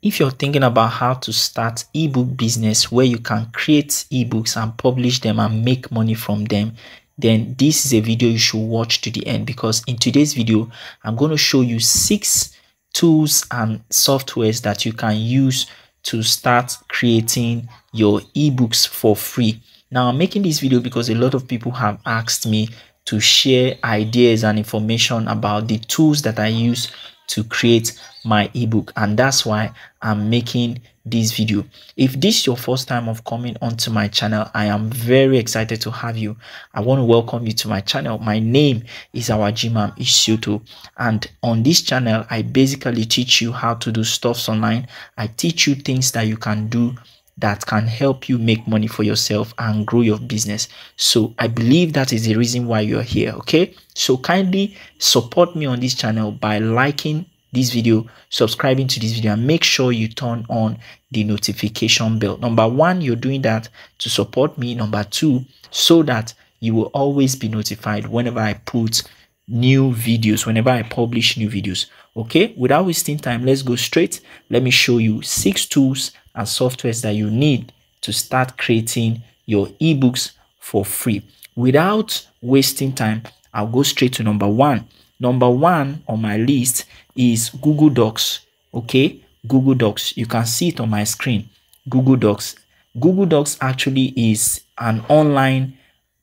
If you're thinking about how to start ebook business where you can create ebooks and publish them and make money from them, then this is a video you should watch to the end, because in today's video, I'm going to show you 6 tools and softwares that you can use to start creating your ebooks for free. Now, I'm making this video because a lot of people have asked me to share ideas and information about the tools that I use to create my ebook, and that's why I'm making this video. If this is your first time of coming onto my channel, I am very excited to have you. I want to welcome you to my channel. My name is Awajiimam Isioto, and on this channel, I basically teach you how to do stuffs online. I teach you things that you can do that can help you make money for yourself and grow your business. So I believe that is the reason why you're here, okay? So kindly support me on this channel by liking this video, subscribing to this video, and make sure you turn on the notification bell. Number 1, you're doing that to support me. Number 2, so that you will always be notified whenever I put new videos, whenever I publish new videos, okay? Without wasting time, let's go straight. Let me show you 6 tools and softwares that you need to start creating your ebooks for free. Without wasting time, I'll go straight to number 1. Number 1 on my list is Google Docs, okay? Google Docs, you can see it on my screen. Google Docs. Google Docs actually is an online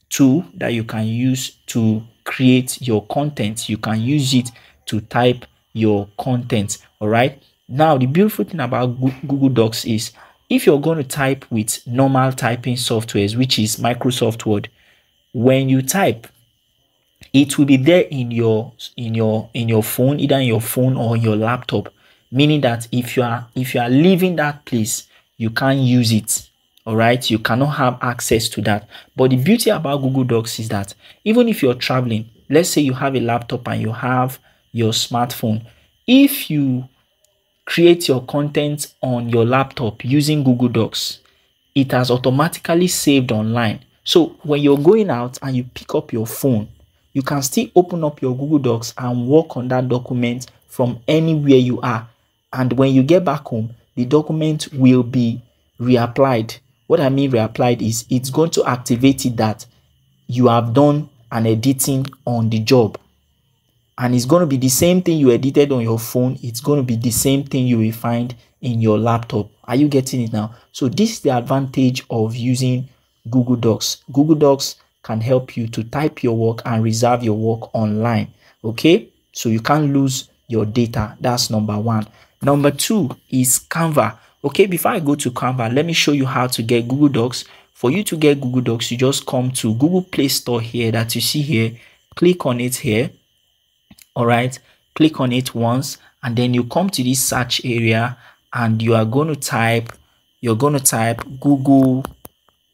tool that you can use to create your content. You can use it to type your content, all right? Now, the beautiful thing about Google Docs is if you're going to type with normal typing softwares, which is Microsoft Word, when you type, it will be there in your phone, either in your phone or your laptop, meaning that if you are leaving that place, you can't use it, all right? You cannot have access to that. But the beauty about Google Docs is that even if you're traveling, let's say you have a laptop and you have your smartphone, if you create your content on your laptop using Google Docs, it has automatically saved online. So when you're going out and you pick up your phone, you can still open up your Google Docs and work on that document from anywhere you are. And when you get back home, the document will be reapplied. What I mean reapplied is it's going to activate it that you have done an editing on the job. And it's going to be the same thing you edited on your phone. It's going to be the same thing you will find in your laptop. Are you getting it now? So this is the advantage of using Google Docs. Google Docs can help you to type your work and reserve your work online, okay? So you can't lose your data. That's number 1. Number 2 is Canva, okay? Before I go to Canva, let me show you how to get Google Docs. For you to get Google Docs, you just come to Google Play Store here that you see here. Click on it here, all right? Click on it once, and then you come to this search area, and you are going to type, you're going to type Google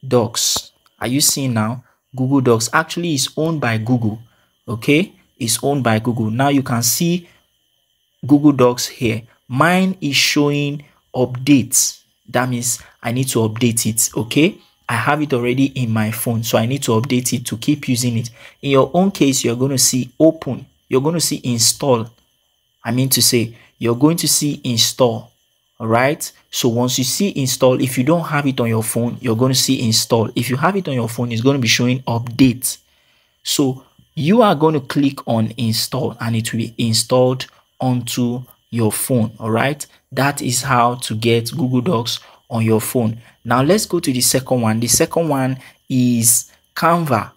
Docs. Are you seeing now? Google Docs actually is owned by Google, okay? It's owned by Google. Now you can see Google Docs here. Mine is showing updates. That means I need to update it, okay? I have it already in my phone, so I need to update it to keep using it. In your own case, you're going to see open. You're going to see install. I mean to say, you're going to see install, all right? So once you see install, if you don't have it on your phone, you're going to see install. If you have it on your phone, it's going to be showing update. So you are going to click on install and it will be installed onto your phone, all right? That is how to get Google Docs on your phone. Now let's go to the second one. The second one is Canva,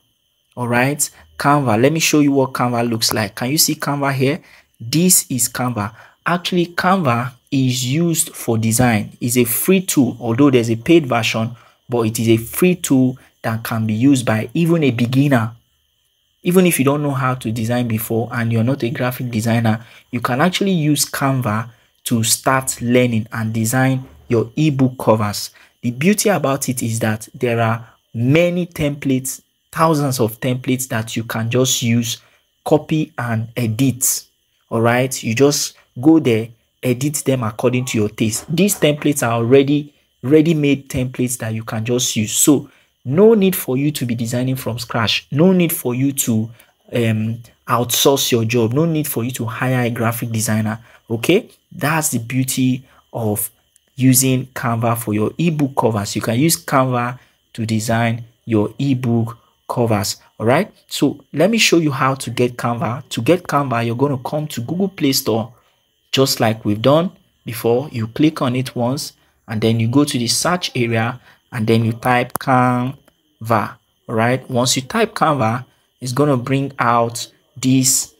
all right? Canva. Let me show you what Canva looks like. Can you see Canva here? This is Canva. Actually, Canva is used for design. It's a free tool, although there's a paid version, but it is a free tool that can be used by even a beginner. Even if you don't know how to design before and you're not a graphic designer, you can actually use Canva to start learning and design your ebook covers. The beauty about it is that there are many templates, thousands of templates that you can just use, copy and edit. All right, you just go there, edit them according to your taste. These templates are already ready-made templates that you can just use. So no need for you to be designing from scratch. No need for you to outsource your job. No need for you to hire a graphic designer. Okay, that's the beauty of using Canva for your ebook covers. You can use Canva to design your ebook covers. All right, so let me show you how to get Canva. To get Canva, you're going to come to Google Play Store, just like we've done before. You click on it once, and then you go to the search area, and then you type Canva. All right, once you type Canva, it's going to bring out this,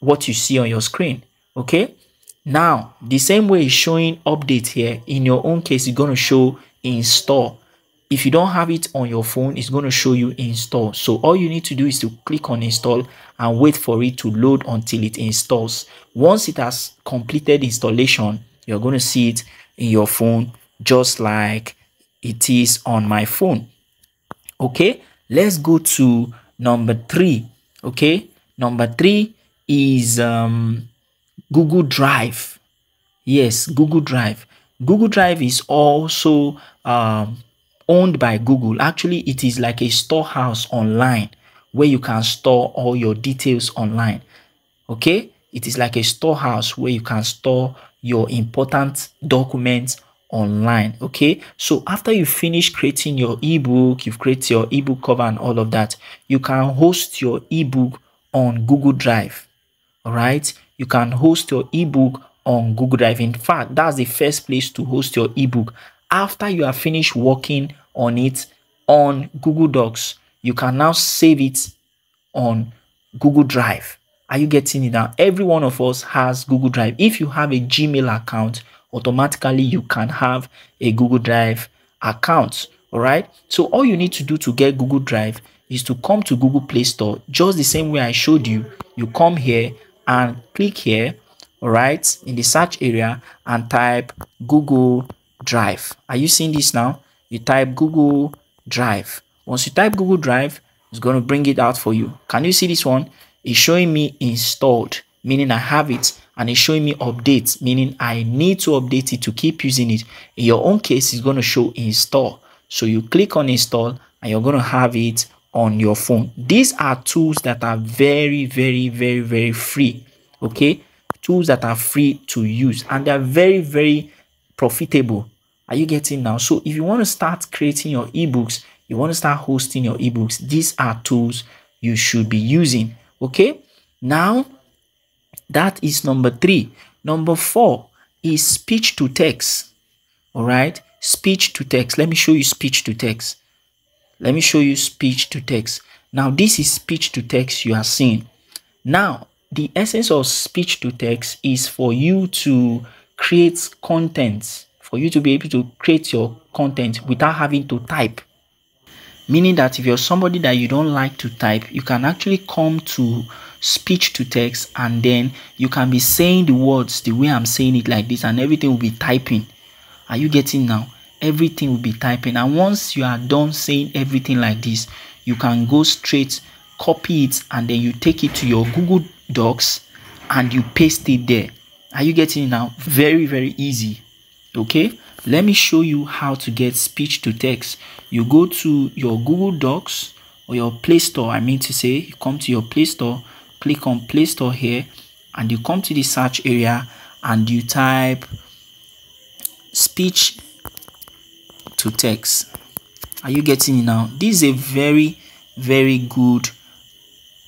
what you see on your screen. Okay, now the same way it's showing update here, in your own case it's going to show install. If you don't have it on your phone, it's going to show you install. So all you need to do is to click on install and wait for it to load until it installs. Once it has completed installation, you're going to see it in your phone, just like it is on my phone. Okay, let's go to number 3. Okay, number 3 is Google Drive. Yes, Google Drive. Google Drive is also owned by Google. Actually, it is like a storehouse online where you can store all your details online. Okay, it is like a storehouse where you can store your important documents online. Okay, so after you finish creating your ebook, you've created your ebook cover and all of that, you can host your ebook on Google Drive. All right, you can host your ebook on Google Drive. In fact, that's the first place to host your ebook. After you have finished working on it on Google Docs, you can now save it on Google Drive. Are you getting it now? Every one of us has Google Drive. If you have a Gmail account, automatically you can have a Google Drive account. All right, so all you need to do to get Google Drive is to come to Google Play Store, just the same way I showed you. You come here and click here, all right, in the search area, and type Google Drive. Are you seeing this now? You type Google Drive. Once you type Google Drive, it's going to bring it out for you. Can you see this one? It's showing me installed, meaning I have it, and it's showing me updates, meaning I need to update it to keep using it. In your own case, it's going to show install. So you click on install, and you're going to have it on your phone. These are tools that are very, very, very, very free. Okay, tools that are free to use, and they're very, very profitable. Are you getting now? So if you want to start creating your ebooks, you want to start hosting your ebooks, these are tools you should be using. Okay, now that is number 3. Number 4 is speech to text. All right, speech to text. Let me show you speech to text. Let me show you speech to text. Now, this is speech to text you are seeing. Now, the essence of speech to text is for you to create content, for you to be able to create your content without having to type. Meaning that if you're somebody that you don't like to type, you can actually come to speech to text, and then you can be saying the words the way I'm saying it, like this, and everything will be typing. Are you getting now? Everything will be typing, and once you are done saying everything like this, you can go straight, copy it, and then you take it to your Google Docs and you paste it there. Are you getting it now? Very, very easy. Okay, let me show you how to get speech to text. You go to your Google Docs or your Play Store, I mean to say. You come to your Play Store, click on Play Store here, and you come to the search area, and you type speech to text. Are you getting it now? This is a very, very good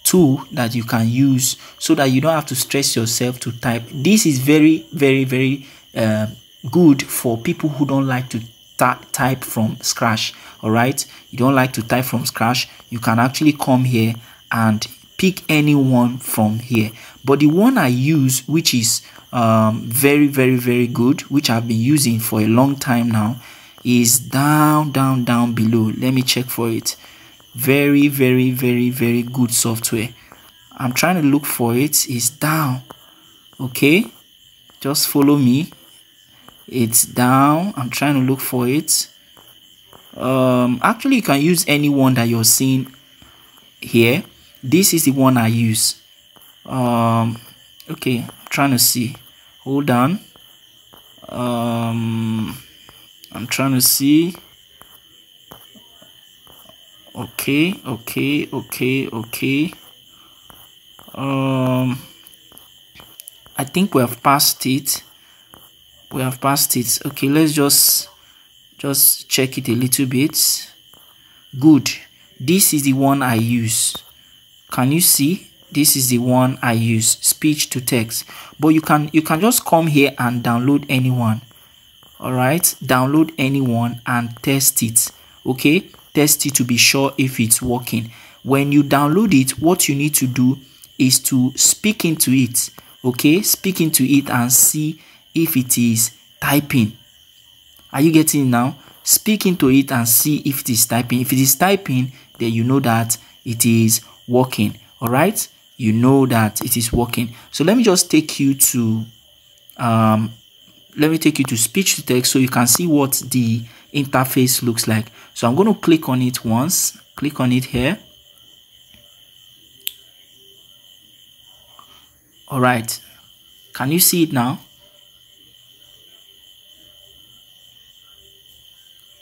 tool that you can use, so that you don't have to stress yourself to type. This is very, very, very good for people who don't like to type from scratch. All right, you don't like to type from scratch, you can actually come here and pick anyone from here. But the one I use, which is very, very, very good, which I've been using for a long time now, is down below. Let me check for it. Very, very, very, very good software. I'm trying to look for it. It's down. Okay, just follow me. It's down. I'm trying to look for it. Actually, you can use any one that you're seeing here. This is the one I use. Okay, I'm trying to see. Hold on. I'm trying to see. Okay. I think we have passed it. we have passed it. Okay, let's just check it a little bit. Good. This is the one I use. Can you see? This is the one I use, speech to text. But you can just come here and download anyone. All right, download anyone and test it. Okay, test it to be sure if it's working. When you download it, what you need to do is to speak into it. Okay, speak into it and see if it is typing. Are you getting it now? Speak into it and see if it is typing. If it is typing, then you know that it is working. All right, you know that it is working. So let me just take you to speech to text so you can see what the interface looks like. So I'm going to click on it once. Click on it here. All right, can you see it now?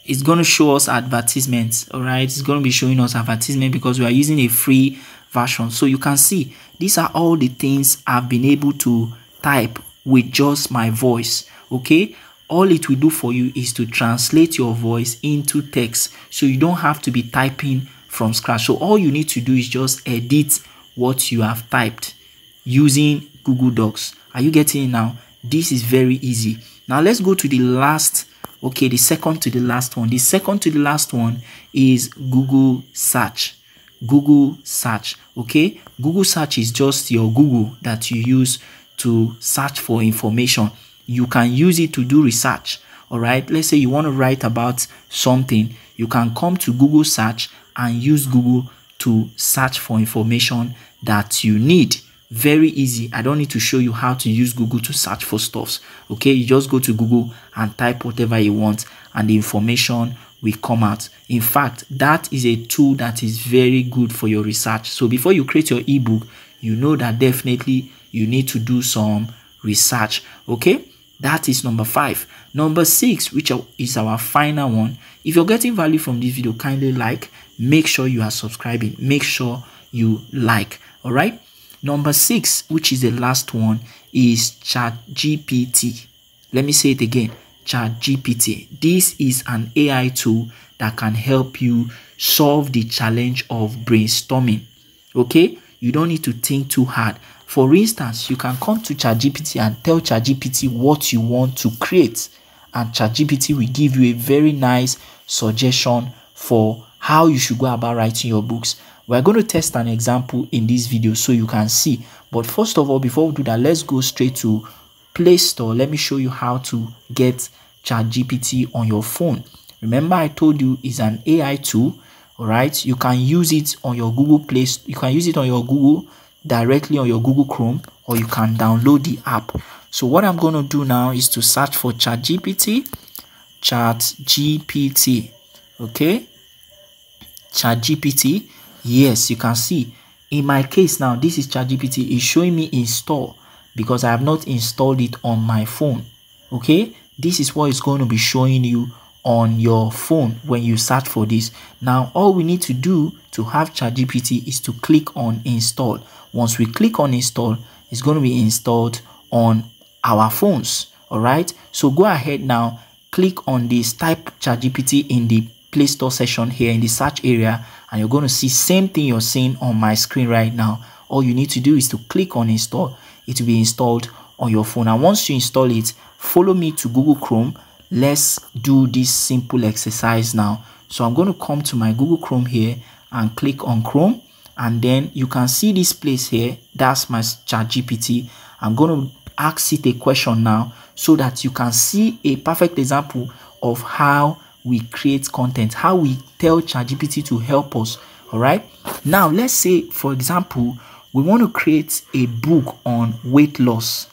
It's going to show us advertisements. All right, it's going to be showing us advertisement because we are using a free version. So you can see these are all the things I've been able to type with just my voice. Okay, all it will do for you is to translate your voice into text, so you don't have to be typing from scratch. So all you need to do is just edit what you have typed using Google Docs. Are you getting it now? This is very easy. Now let's go to the last. Okay, the second to the last one. The second to the last one is Google Search. Google Search. Okay, Google Search is just your Google that you use to search for information. You can use it to do research. All right, let's say you want to write about something, you can come to Google Search and use Google to search for information that you need. Very easy. I don't need to show you how to use Google to search for stuffs. Okay, you just go to Google and type whatever you want and the information will come out. In fact, that is a tool that is very good for your research. So before you create your ebook, you know that definitely you need to do some research. Okay, that is number 5. Number 6, which is our final one. If you're getting value from this video, kindly like, make sure you are subscribing, make sure you like. All right, number 6, which is the last one, is ChatGPT. Let me say it again, ChatGPT. This is an AI tool that can help you solve the challenge of brainstorming. Okay, you don't need to think too hard. For instance, you can come to ChatGPT and tell ChatGPT what you want to create, and ChatGPT will give you a very nice suggestion for how you should go about writing your books. We're going to test an example in this video so you can see. But first of all, before we do that, let's go straight to Play Store. Let me show you how to get ChatGPT on your phone. Remember, I told you it's an AI tool. All right, you can use it on your Google Play. You can use it on your Google directly on your Google Chrome, or you can download the app. So what I'm going to do now is to search for ChatGPT. ChatGPT. Okay, ChatGPT. Yes, you can see in my case now, this is ChatGPT. It's showing me install because I have not installed it on my phone. Okay, this is what it's going to be showing you on your phone when you search for this. Now all we need to do to have ChatGPT is to click on install. Once we click on install, it's going to be installed on our phones. All right, so go ahead now, click on this, type ChatGPT in the Play Store session here in the search area, and you're going to see same thing you're seeing on my screen right now. All you need to do is to click on install. It will be installed on your phone, and once you install it, follow me to Google Chrome. Let's do this simple exercise now. So I'm going to come to my Google Chrome here and click on Chrome, and then you can see this place here. That's my ChatGPT. I'm going to ask it a question now so that you can see a perfect example of how we create content, how we tell ChatGPT to help us. All right, now let's say, for example, we want to create a book on weight loss.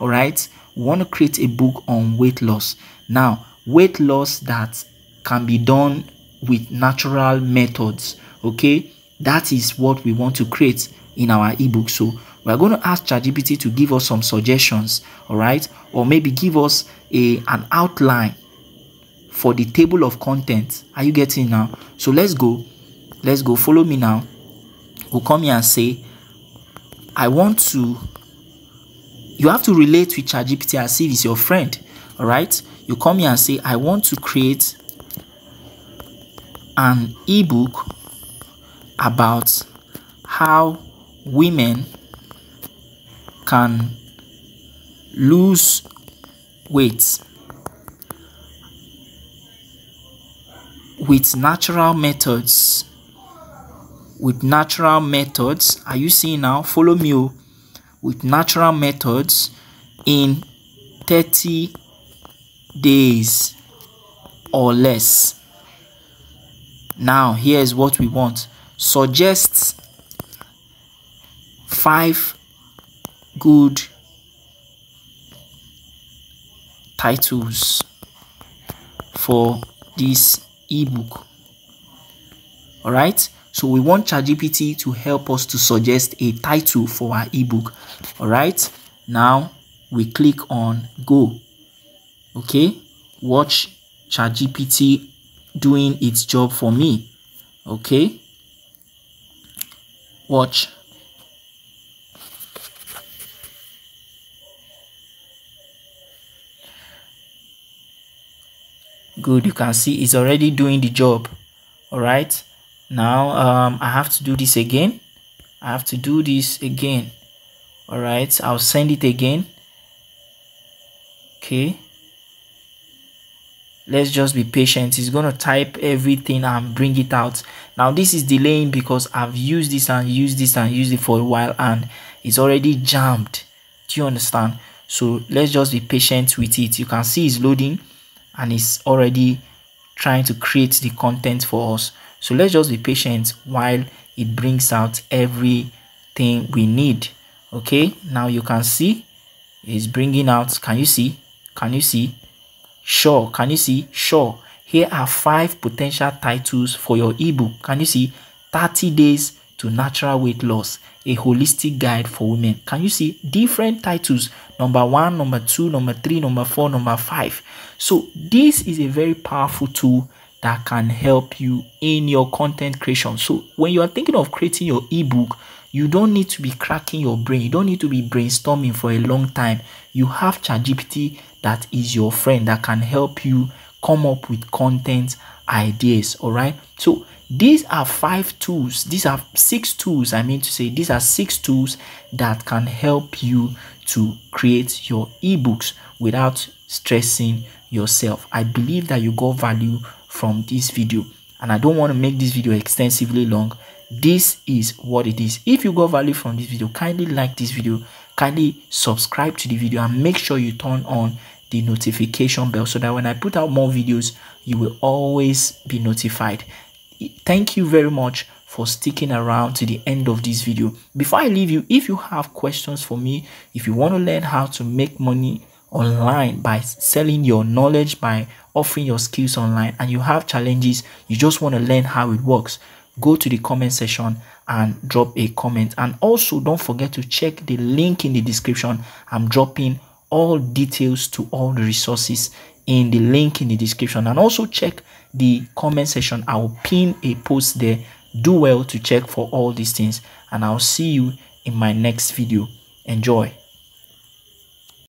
All right, we want to create a book on weight loss. Now, weight loss that can be done with natural methods. Okay, that is what we want to create in our ebook. So we're going to ask ChatGPT to give us some suggestions. All right, or maybe give us an outline for the table of contents. Are you getting now? So let's go, follow me now. We'll come here and say, you have to relate with ChatGPT as if it's your friend. All right, you come here and say, I want to create an ebook about how women can lose weight with natural methods. With natural methods, are you seeing now? Follow me. With natural methods in 30 days or less. Now here's what we want. Suggest 5 good titles for this ebook. All right, so we want ChatGPT to help us to suggest a title for our ebook. All right, now we click on go. Okay, watch ChatGPT doing its job for me. Okay, watch. Good, you can see it's already doing the job. All right, now I have to do this again. All right, I'll send it again. Okay, let's just be patient. It's gonna type everything and bring it out. Now this is delaying because I've used this and used this and used it for a while, and it's already jammed. Do you understand? So let's just be patient with it. You can see it's loading and it's already trying to create the content for us. So let's just be patient while it brings out everything we need. Okay, now you can see it's bringing out. Can you see? Can you see? Sure. Can you see? Sure. Here are 5 potential titles for your ebook. Can you see? 30 days to natural weight loss, a holistic guide for women. Can you see? Different titles: number 1, number 2, number 3, number 4, number 5. So this is a very powerful tool that can help you in your content creation. So when you are thinking of creating your ebook, you don't need to be cracking your brain. You don't need to be brainstorming for a long time. You have ChatGPT that is your friend, that can help you come up with content ideas. All right, so these are 5 tools. These are 6 tools. I mean to say, these are 6 tools that can help you to create your ebooks without stressing yourself. I believe that you got value from this video, and I don't want to make this video extensively long. This is what it is. If you got value from this video, kindly like this video, kindly subscribe to the video, and make sure you turn on the notification bell so that when I put out more videos, you will always be notified. Thank you very much for sticking around to the end of this video. Before I leave you, if you have questions for me, if you want to learn how to make money online by selling your knowledge, by offering your skills online, and you have challenges, you just want to learn how it works, go to the comment section and drop a comment. And also don't forget to check the link in the description. I'm dropping all details to all the resources in the link in the description. And also check the comment section. I will pin a post there. Do well to check for all these things, and I'll see you in my next video. Enjoy.